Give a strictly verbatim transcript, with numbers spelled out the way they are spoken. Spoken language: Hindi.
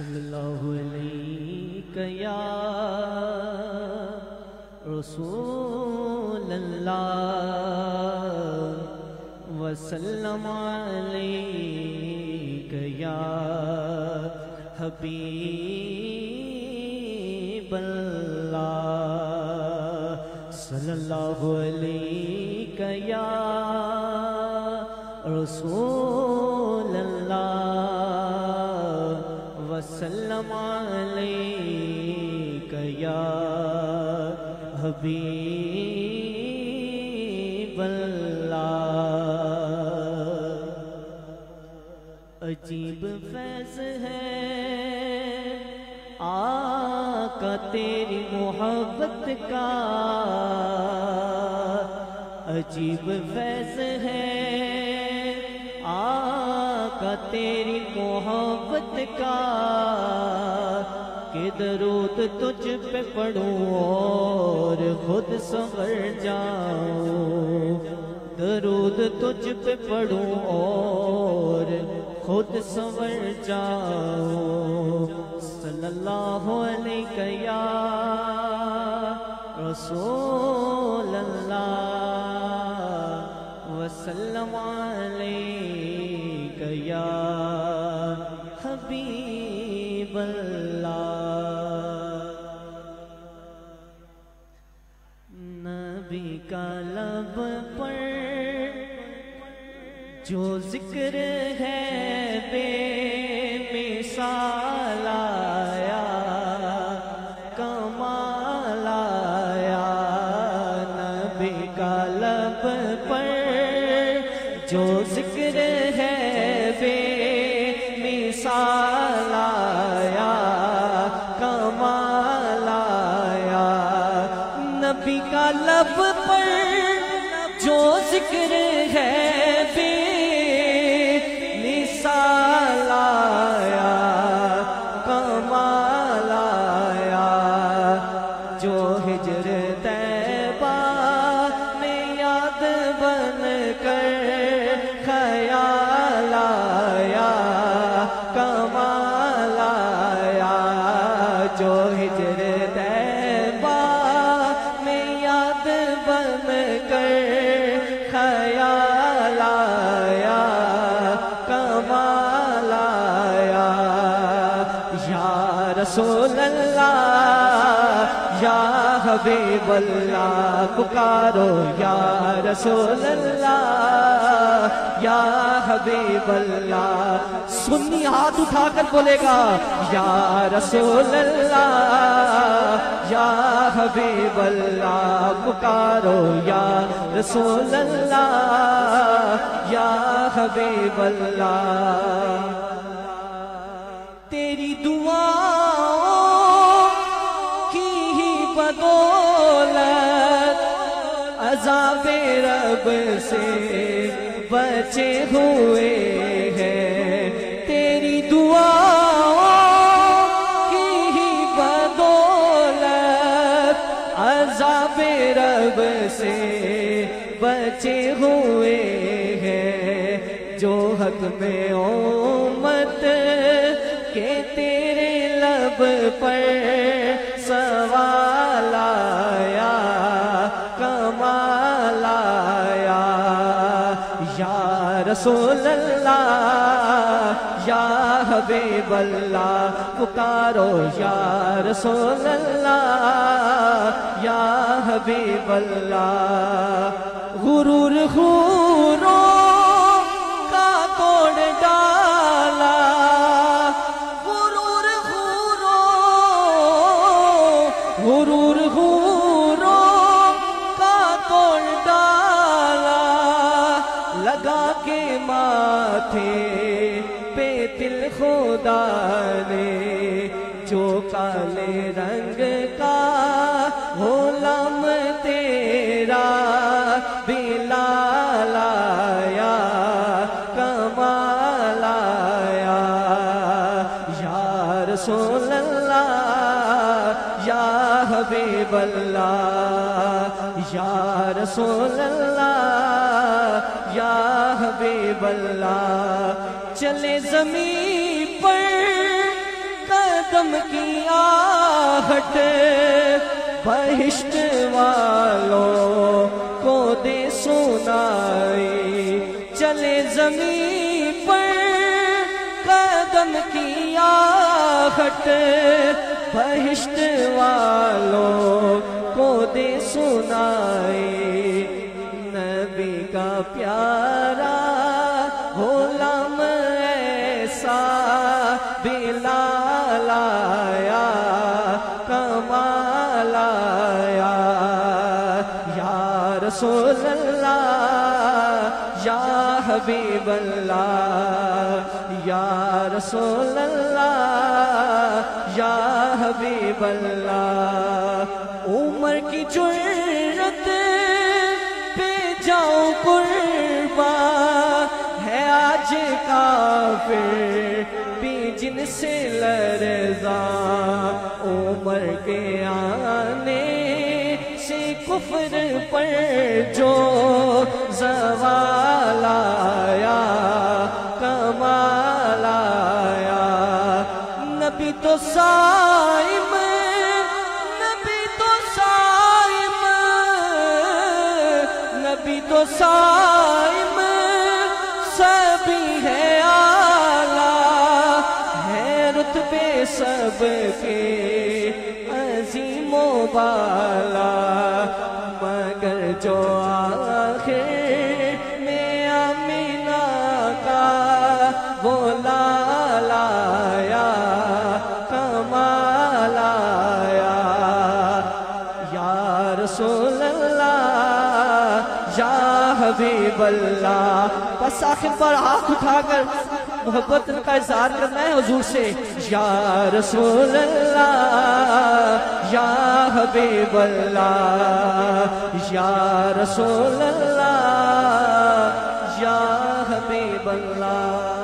सल्लल्लाहु अलैका या रसूलल्लाह व सल्लम अलैका या हबीबल्लाह सल्लल्लाहु अलैका या रसूलल्लाह व सल्लम अलैका या हबीबल्लाह। अजीब फैज़ है आका तेरी मोहब्बत का, अजीब फैज़ है आका तेरी मोहब्बत का, कि दरूद तुझ पे पढ़ूं और खुद संवर जाऊं, दरूद तुझ पे पढ़ूं और खुद संवर जाऊं। सल्लल्लाहु अलैका या रसूलल्लाह व सल्लम अलैका या हबीबल्लाह। नबी का लब पर जो जिक्र है बेमिसाल आया कमाल आया। नबी का लब पर जो जिक्र है बेमिसाल आया कमाल आया। नबी का लब पर जो जिक्र है या हबीबल्लाह पुकारो या रसूलल्लाह या हबीबल्लाह। सुन्नी हाथ उठाकर बोलेगा या रसूलल्लाह या हबीबल्लाह पुकारो या रसूलल्लाह या हबीबल्लाह। तेरी दुआ बदौलत अज़ाबे रब से बचे हुए हैं, तेरी दुआओं की ही बदौलत अज़ाबे रब से बचे हुए हैं। जो हक में उम्मत के तेरे लब पर सवाल आया कमाल आया। या रसूलल्लाह या हबीबल्लाह पुकारो या रसूलल्लाह या हबीबल्लाह। गुरूर खूरों का तोड़ डाला, गुरूर खूरों गुरूर माथे पे तिल खुदा ने, जो काले रंग का होलम तेरा बिलाल आया कमाल आया। या रसूलल्लाह या हबीबल्लाह या रसूलल्लाह या हबीबल्लाह। चले जमीन पर गम की आहट बहिष्ट वालों को दे सुनाई, चले जमीन पर कदम की आहट बहिष्ट वालों को दे सुनाई। नबी का प्यारा गुलाम ऐसा बिलाल आया कमाल आया, या रसूल अल्लाह या हबीब अल्लाह, या रसूल अल्लाह या हबीब अल्लाह। उम्र की जुर्रत पे जाओ कुर्बा है आज काफिर जिनसे लरजा, उमर के आने से कुफर पर जो ज़वाल आया कमाल आया। नबी तो साइम, नबी तो साइम, नबी तो साइम, सभी है सबके अजीमो बाला, मगर जो आखिर में अमीना का वो लाल आया कमाल आया। या रसूल अल्लाह या हबीब अल्लाह। बस आखिर पर आँख उठाकर मोहब्बत का इजहार करना है हुजूर से। या रसूल अल्लाह या हबीब अल्लाह, या रसूल अल्लाह या हबीब अल्लाह।